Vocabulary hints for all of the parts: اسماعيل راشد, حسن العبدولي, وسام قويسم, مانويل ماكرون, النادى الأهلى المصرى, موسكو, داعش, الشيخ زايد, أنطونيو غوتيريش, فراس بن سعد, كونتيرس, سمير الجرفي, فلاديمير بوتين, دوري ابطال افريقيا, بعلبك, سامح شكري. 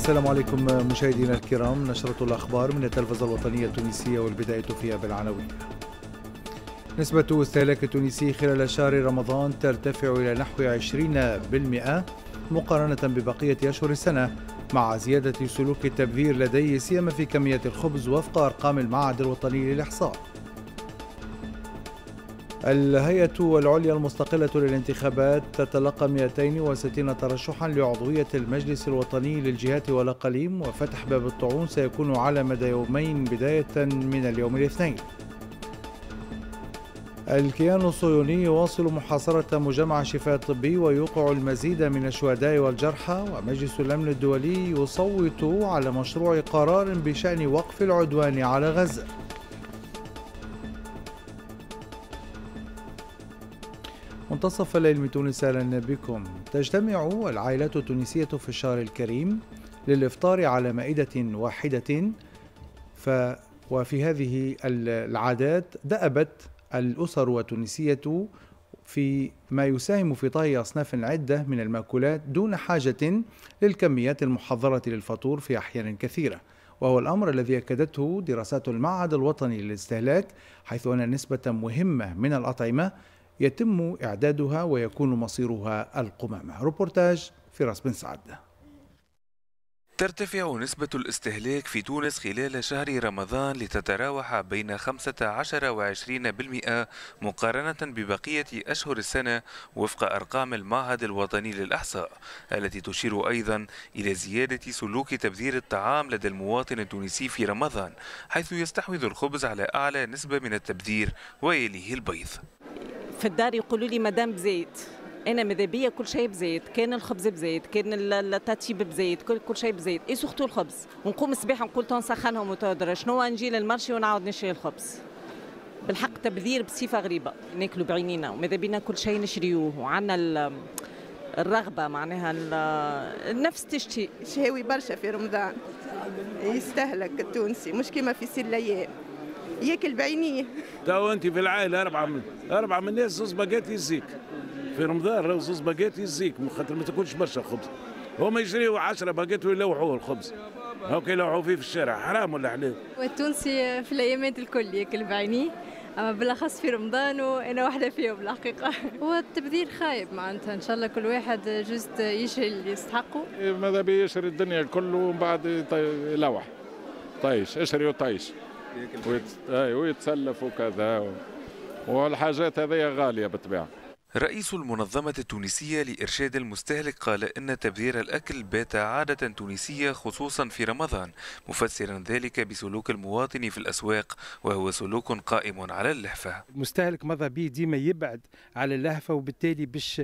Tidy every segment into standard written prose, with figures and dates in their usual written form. السلام عليكم مشاهدينا الكرام، نشرة الأخبار من التلفزة الوطنية التونسية والبداية فيها بالعناوين. نسبة استهلاك التونسي خلال شهر رمضان ترتفع إلى نحو 20% مقارنة ببقية أشهر السنة، مع زيادة سلوك التبذير لديه سيما في كمية الخبز وفق أرقام المعهد الوطني للإحصاء. الهيئة العليا المستقلة للانتخابات تتلقى 260 ترشحا لعضوية المجلس الوطني للجهات والأقاليم، وفتح باب الطاعون سيكون على مدى يومين بداية من اليوم الاثنين. الكيان الصهيوني يواصل محاصرة مجمع شفاء الطبي ويوقع المزيد من الشهداء والجرحى، ومجلس الأمن الدولي يصوت على مشروع قرار بشأن وقف العدوان على غزة. منتصف الليل من تونس، أهلا بكم. تجتمع العائلات التونسية في الشهر الكريم للإفطار على مائدة واحدة، وفي هذه العادات دأبت الأسر التونسية في ما يساهم في طهي أصناف عدة من المأكولات دون حاجة للكميات المحضرة للفطور في أحيان كثيرة، وهو الأمر الذي أكدته دراسات المعهد الوطني للاستهلاك، حيث أن نسبة مهمة من الأطعمة يتم إعدادها ويكون مصيرها القمامة. روبورتاج فراس بن سعد. ترتفع نسبة الاستهلاك في تونس خلال شهر رمضان لتتراوح بين 15 و20% مقارنة ببقية أشهر السنة وفق أرقام المعهد الوطني للإحصاء، التي تشير أيضا إلى زيادة سلوك تبذير الطعام لدى المواطن التونسي في رمضان، حيث يستحوذ الخبز على أعلى نسبة من التبذير ويليه البيض. في الدار يقولوا لي مدام بزيد، انا ماذا بيا كل شيء بزيد، كان الخبز بزيد، كان التاتيب بزيد، كل شيء بزيد، اي سورتو الخبز. ونقوم الصباح نقول تنسخنهم وتهدر، شنو نجي للمارشي ونعاود نشري الخبز. بالحق تبذير بصفه غريبه، ناكلوا بعينينا وماذا بينا كل شيء نشريوه، وعندنا الرغبه معناها النفس تشتي. شهاوي برشا في رمضان يستهلك التونسي، مش كيما في سير الايام ياكل بعينيه. تو انت في العائله اربعه من الناس، زوز باقات يزيك في رمضان، راهو زوز باقات يزيك خاطر ما تاكلش برشا خبز. هما يشريوا 10 باقات ويلوحوه الخبز، هاكا يلوحوه فيه في الشارع. حرام ولا حلال؟ والتونسي في الايامات الكل ياكل بعينيه، اما بالاخص في رمضان وانا واحده فيهم الحقيقه. هو التبذير خايب معناتها، ان شاء الله كل واحد جوست يشري اللي يستحقه. ماذا بيا يشري الدنيا الكل ومن بعد يلوح طيش، اشري وطيش ويتسلف وكذا، والحاجات هذه غالية بالطبيعة. رئيس المنظمة التونسية لإرشاد المستهلك قال إن تبذير الأكل بات عادة تونسية خصوصا في رمضان، مفسرا ذلك بسلوك المواطن في الأسواق، وهو سلوك قائم على اللهفة. المستهلك ماذا بيه ديما يبعد على اللهفة، وبالتالي باش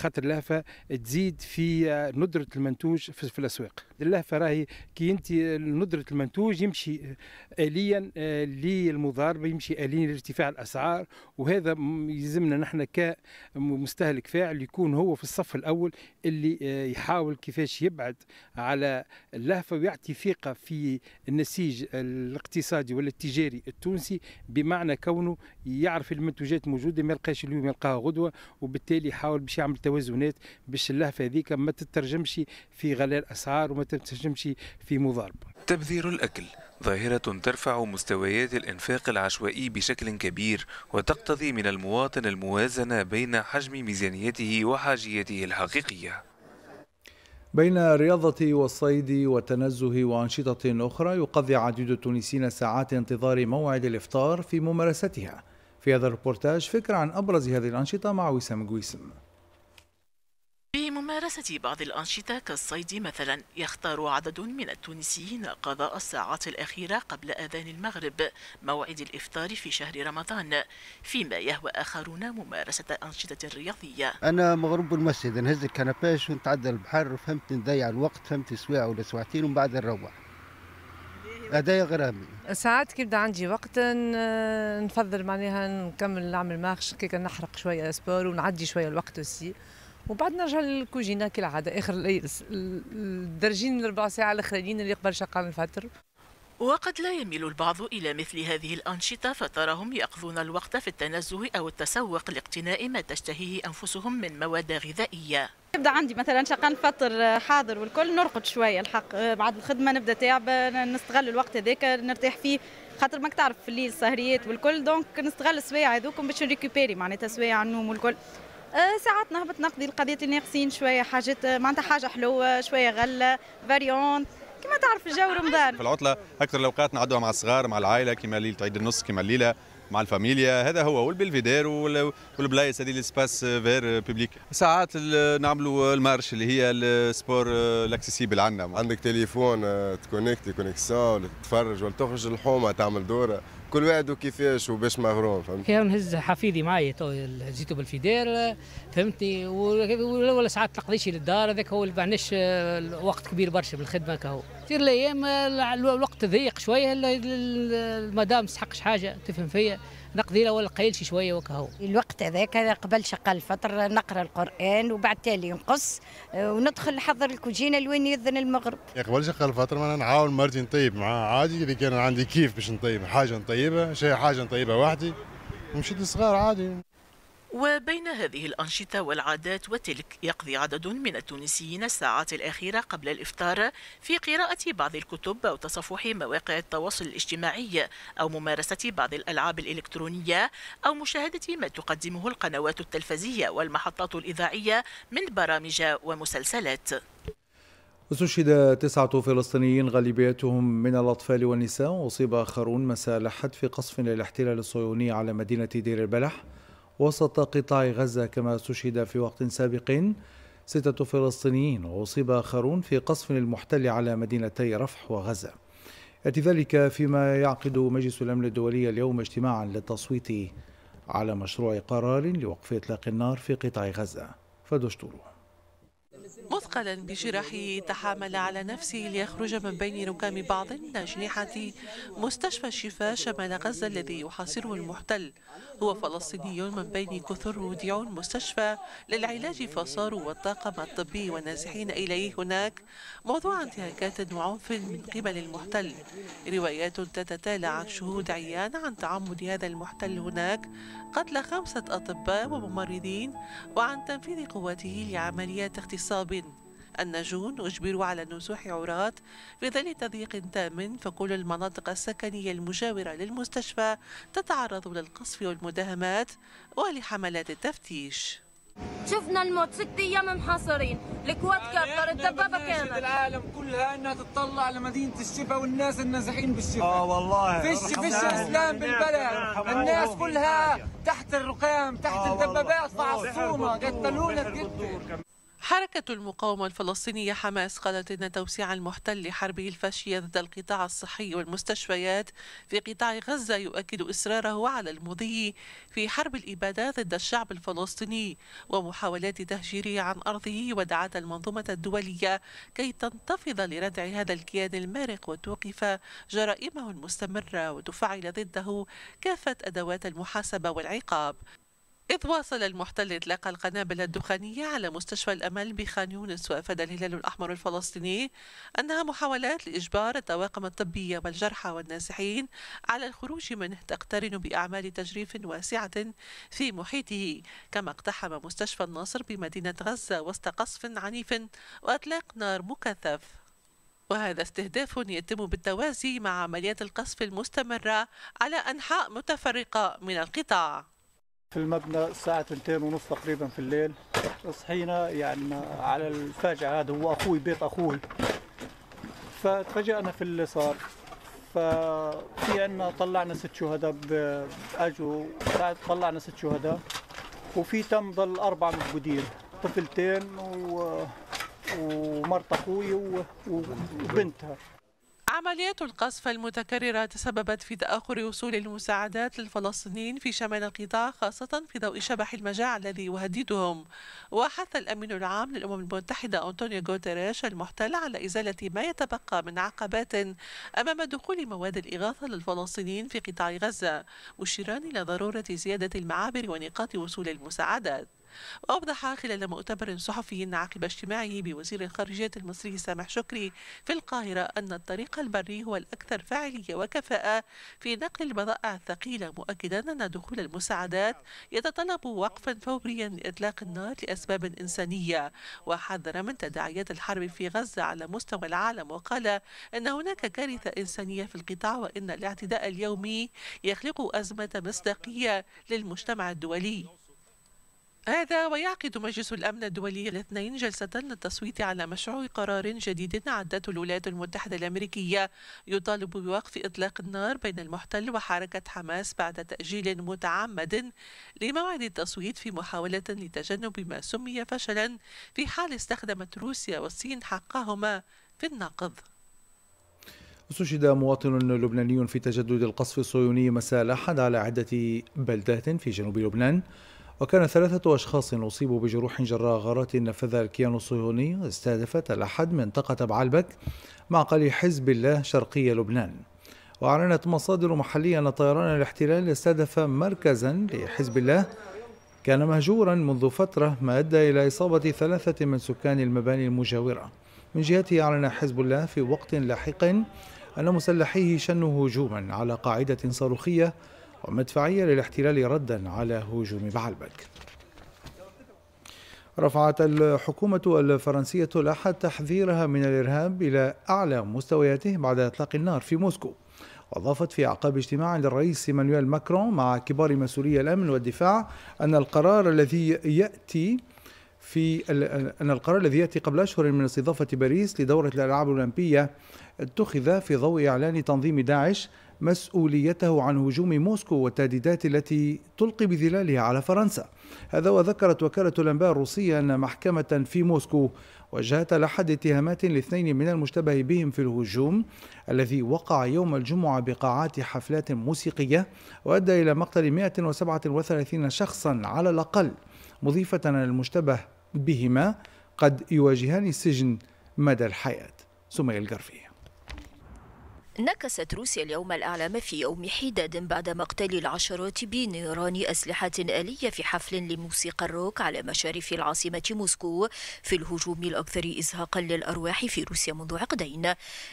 خاطر اللهفة تزيد في ندرة المنتوج في الأسواق. اللهفة راهي كي أنت ندرة المنتوج يمشي آليا للمضاربة، يمشي آليا لارتفاع الأسعار، وهذا يلزمنا نحن ك مستهلك فاعل يكون هو في الصف الأول اللي يحاول كيفاش يبعد على اللهفة ويعطي ثقة في النسيج الاقتصادي ولا التجاري التونسي، بمعنى كونه يعرف المنتوجات موجودة ما يلقاش اليوم يلقاها غدوة، وبالتالي يحاول باش يعمل توازنات باش اللهفة هذيك ما تترجمش في غلاء أسعار وما تترجمش في مضاربة. تبذير الأكل ظاهرة ترفع مستويات الإنفاق العشوائي بشكل كبير، وتقتضي من المواطن الموازنة بين حجم ميزانيته وحاجيته الحقيقية. بين الرياضة والصيد والتنزه وأنشطة أخرى، يقضي عديد التونسيين ساعات انتظار موعد الإفطار في ممارستها. في هذا الريبورتاج فكرة عن أبرز هذه الأنشطة مع وسام قويسم. بممارسة بعض الأنشطة كالصيد مثلا، يختار عدد من التونسيين قضاء الساعات الأخيرة قبل أذان المغرب موعد الإفطار في شهر رمضان، فيما يهوى آخرون ممارسة أنشطة رياضية. أنا مغروب المسجد، نهز الكنباش ونتعدى البحر، فهمت نضيع الوقت، فهمت سواع ولا سواعتين ومن بعد نروح. هذايا غرامي. ساعات كي يبدا عندي وقت نفضل معناها نكمل نعمل ماخش كي نحرق شوية سبور ونعدي شوية الوقت أوسي، وبعد نرجع للكوجينه كالعاده اخر الدرجين 4 ساعات الاخرين اللي قبل شقا نفطر. وقد لا يميل البعض إلى مثل هذه الأنشطة، فتراهم يقضون الوقت في التنزه أو التسوق لاقتناء ما تشتهيه أنفسهم من مواد غذائية. يبدأ عندي مثلا شقا نفطر حاضر والكل، نرقد شوية الحق بعد الخدمة، نبدأ تعبة نستغل الوقت هذاك نرتاح فيه، خاطر ماك تعرف في الليل سهريات والكل، دونك نستغل السوايع هذوكم باش نريكوبيري معناتها سوايع النوم والكل. ساعات نهبط نقضي القضية اللي ناقصين، شوية حاجات معناتها حاجة حلوة، شوية غلة فاريون كما تعرف الجو رمضان. في العطلة أكثر الأوقات نعدوها مع الصغار مع العائلة، كما ليلة عيد النص، كما الليلة مع الفاميليا، هذا هو والبلفيدير والبلايص هذه الاسباس فير بوبليك. ساعات نعملوا المارش اللي هي السبور الاكسيسيبل عندنا، عندك تليفون تكونيكتي كونيكسيون ولا تتفرج ولا تخرج الحومه تعمل دوره، كل واحد وكيفاش وباش مغروم فهمت. كان نهز حفيدي معايا زيتو بالفيدير فهمتني، ولا ساعات تقضيش للدار، هذاك هو اللي معناش وقت كبير برشا بالخدمه كهو. كثير الايام الوقت ضيق شويه، المدام ما تسحقش حاجه تفهم فيا، نقضي له ولا قيل شويه وكهو. الوقت هذاك قبل شقه الفطر نقرا القران وبعد تالي نقص وندخل نحضر الكوجينه لوين يذن المغرب. قبل شقه الفطر ما نعاون مرتي نطيب معاه عادي، اذا كان عندي كيف باش نطيب حاجه نطيبها، شي حاجه نطيبها وحدي ومشيت للصغار عادي. وبين هذه الأنشطة والعادات وتلك يقضي عدد من التونسيين الساعات الأخيرة قبل الإفطار في قراءة بعض الكتب أو تصفح مواقع التواصل الاجتماعي أو ممارسة بعض الألعاب الإلكترونية أو مشاهدة ما تقدمه القنوات التلفزيونية والمحطات الإذاعية من برامج ومسلسلات. استشهد 9 فلسطينيين غالبيتهم من الأطفال والنساء، وأصيب آخرون مساء الأحد في قصف للاحتلال الصهيوني على مدينة دير البلح وسط قطاع غزة، كما استشهد في وقت سابق 6 فلسطينيين وأصيب آخرون في قصف المحتل على مدينتي رفح وغزة. يأتي ذلك فيما يعقد مجلس الأمن الدولي اليوم اجتماعا للتصويت على مشروع قرار لوقف إطلاق النار في قطاع غزة. فدشتوره مثقلا بجراحه تحامل على نفسه ليخرج من بين ركام بعض من أجنحة مستشفى الشفاء شمال غزة الذي يحاصره المحتل. هو فلسطيني من بين كثر مودعون مستشفى للعلاج، فصاروا والطاقم الطبي والنازحين إليه هناك موضوع انتهاكات وعنف من قبل المحتل. روايات تتتالى عن شهود عيان عن تعمد هذا المحتل هناك قتل 5 أطباء وممرضين، وعن تنفيذ قواته لعمليات اغتصاب. الناجون أجبروا على نزوح عراة في ظل تضييق تام، فكل المناطق السكنية المجاورة للمستشفى تتعرض للقصف والمداهمات ولحملات التفتيش. شفنا الموت 6 أيام محاصرين، الكوات كبر، الدبابة كانت. العالم كلها انها تطلع على مدينة الشفا والناس النازحين بالشفا. والله فيش اسلام بالبلد، الناس كلها تحت الرقام، تحت الدبابات فعصومة، قتلونا جدا. حركة المقاومة الفلسطينية حماس قالت إن توسيع المحتل لحربه الفاشية ضد القطاع الصحي والمستشفيات في قطاع غزة يؤكد إصراره على المضي في حرب الإبادة ضد الشعب الفلسطيني ومحاولات تهجيره عن أرضه، ودعت المنظومة الدولية كي تنتفض لردع هذا الكيان المارق وتوقف جرائمه المستمرة وتفعل ضده كافة أدوات المحاسبة والعقاب. إذ واصل المحتل إطلاق القنابل الدخانية على مستشفى الأمل بخان يونس، وأفاد الهلال الأحمر الفلسطيني أنها محاولات لإجبار الطواقم الطبية والجرحى والنازحين على الخروج منه تقترن بأعمال تجريف واسعة في محيطه. كما اقتحم مستشفى الناصر بمدينة غزة وسط قصف عنيف وإطلاق نار مكثف، وهذا استهداف يتم بالتوازي مع عمليات القصف المستمرة على أنحاء متفرقة من القطاع. في المبنى الساعة 2:30 تقريبا في الليل صحينا يعني على الفاجعة، هذا هو أخوي بيت أخوي، فتفاجأنا في اللي صار، ففي عنا طلعنا 6 شهداء، أجوا طلعنا 6 شهداء، وفي تم ضل 4 مفقودين، طفلتين ومرت أخوي وبنتها. عمليات القصف المتكررة تسببت في تأخر وصول المساعدات للفلسطينيين في شمال القطاع، خاصة في ضوء شبح المجاعة الذي يهددهم. وحث الأمين العام للأمم المتحدة أنطونيو غوتيريش المحتل على إزالة ما يتبقى من عقبات أمام دخول مواد الإغاثة للفلسطينيين في قطاع غزة، مشيرا إلى ضرورة زيادة المعابر ونقاط وصول المساعدات. وأوضح خلال مؤتمر صحفي عقب اجتماعه بوزير الخارجية المصري سامح شكري في القاهرة أن الطريق البري هو الأكثر فاعلية وكفاءة في نقل البضائع الثقيلة، مؤكدا أن دخول المساعدات يتطلب وقفا فوريا لإطلاق النار لأسباب إنسانية، وحذر من تداعيات الحرب في غزة على مستوى العالم، وقال أن هناك كارثة إنسانية في القطاع وأن الاعتداء اليومي يخلق أزمة مصداقية للمجتمع الدولي. هذا ويعقد مجلس الأمن الدولي الاثنين جلسة للتصويت على مشروع قرار جديد عدته الولايات المتحدة الأمريكية يطالب بوقف إطلاق النار بين المحتل وحركة حماس بعد تأجيل متعمد لموعد التصويت في محاولة لتجنب ما سمي فشلا في حال استخدمت روسيا والصين حقهما في النقض. استشهد مواطن لبناني في تجدد القصف الصهيوني مساء الأحد على عدة بلدات في جنوب لبنان، وكان 3 أشخاص أصيبوا بجروح جراء غارات نفذها الكيان الصهيوني استهدفت الأحد منطقة بعلبك معقل حزب الله شرقي لبنان. وأعلنت مصادر محلية أن طيران الاحتلال استهدف مركزا لحزب الله كان مهجورا منذ فترة، ما أدى إلى إصابة 3 من سكان المباني المجاورة. من جهته أعلن حزب الله في وقت لاحق أن مسلحيه شنوا هجوما على قاعدة صاروخية ومدفعية للاحتلال ردا على هجوم بعلبك. رفعت الحكومة الفرنسية الأحد تحذيرها من الإرهاب إلى أعلى مستوياته بعد إطلاق النار في موسكو، وأضافت في أعقاب اجتماع للرئيس مانويل ماكرون مع كبار مسؤولي الأمن والدفاع أن القرار الذي يأتي قبل أشهر من استضافة باريس لدورة الألعاب الأولمبية اتخذ في ضوء إعلان تنظيم داعش مسؤوليته عن هجوم موسكو والتهديدات التي تلقي بظلالها على فرنسا. هذا وذكرت وكالة الأنباء الروسية أن محكمة في موسكو وجهت الأحد اتهامات ل2 من المشتبه بهم في الهجوم الذي وقع يوم الجمعة بقاعات حفلات موسيقية وأدى إلى مقتل 137 شخصا على الأقل، مضيفة أن المشتبه بهما قد يواجهان السجن مدى الحياة. سمير الجرفي. نكست روسيا اليوم الأعلام في يوم حداد بعد مقتل العشرات بنيران أسلحة آلية في حفل لموسيقى الروك على مشارف العاصمة موسكو في الهجوم الأكثر إزهاقا للأرواح في روسيا منذ عقدين.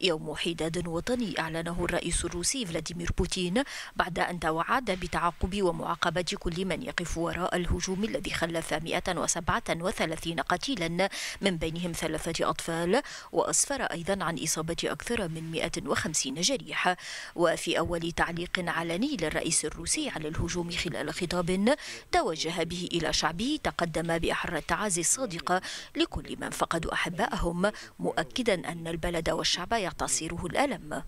يوم حداد وطني أعلنه الرئيس الروسي فلاديمير بوتين بعد أن توعد بتعاقب ومعاقبة كل من يقف وراء الهجوم الذي خلف 137 قتيلا من بينهم 3 أطفال، وأسفر أيضا عن إصابة أكثر من 150 جريح. وفي أول تعليق علني للرئيس الروسي على الهجوم خلال خطاب توجه به إلى شعبه، تقدم بأحرى التعازي الصادقة لكل من فقدوا أحبائهم، مؤكدا أن البلد والشعب يعتصره الألم.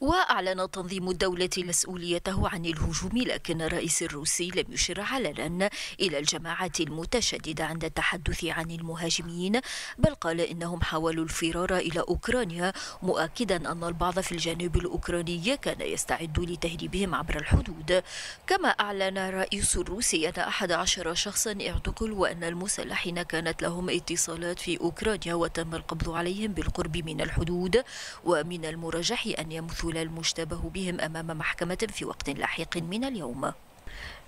وأعلن تنظيم الدولة مسؤوليته عن الهجوم، لكن الرئيس الروسي لم يشر علنا إلى الجماعات المتشددة عند التحدث عن المهاجمين، بل قال إنهم حاولوا الفرار إلى أوكرانيا، مؤكدا أن البعض في الجانب الأوكراني كان يستعد لتهريبهم عبر الحدود. كما أعلن الرئيس الروسي أن 11 شخصا اعتقلوا وأن المسلحين كانت لهم اتصالات في أوكرانيا وتم القبض عليهم بالقرب من الحدود، ومن المرجح أن يمثلوا المشتبه بهم أمام محكمة في وقت لاحق من اليوم.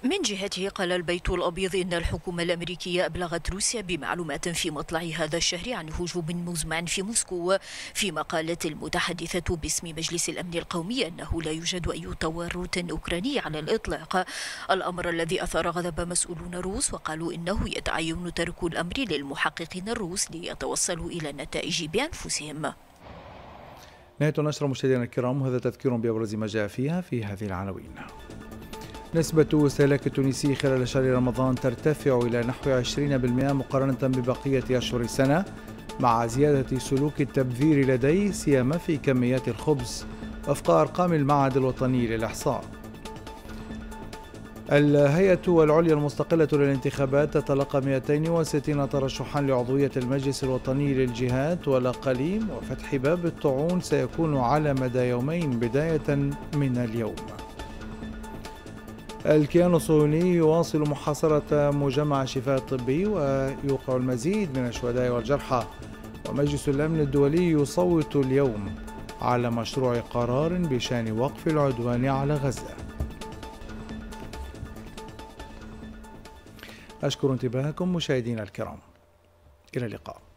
من جهته قال البيت الأبيض إن الحكومة الأمريكية أبلغت روسيا بمعلومات في مطلع هذا الشهر عن هجوم مزمع في موسكو، فيما قالت المتحدثة باسم مجلس الأمن القومي أنه لا يوجد أي تورط أوكراني على الإطلاق، الأمر الذي أثار غضب مسؤولون روس وقالوا إنه يتعين ترك الأمر للمحققين الروس ليتوصلوا إلى النتائج بأنفسهم. نهاية النشرة مشاهدينا الكرام، وهذا تذكير بأبرز ما جاء فيها في هذه العناوين. نسبة استهلاك التونسي خلال شهر رمضان ترتفع إلى نحو 20% مقارنة ببقية أشهر السنة، مع زيادة سلوك التبذير لديه سيما في كميات الخبز وفق أرقام المعهد الوطني للإحصاء. الهيئة العليا المستقلة للانتخابات تتلقى 260 ترشحا لعضوية المجلس الوطني للجهات والأقاليم، وفتح باب الطعون سيكون على مدى يومين بداية من اليوم. الكيان الصهيوني يواصل محاصرة مجمع شفاء الطبي ويوقع المزيد من الشهداء والجرحى، ومجلس الأمن الدولي يصوت اليوم على مشروع قرار بشأن وقف العدوان على غزة. أشكر انتباهكم مشاهدينا الكرام، إلى اللقاء.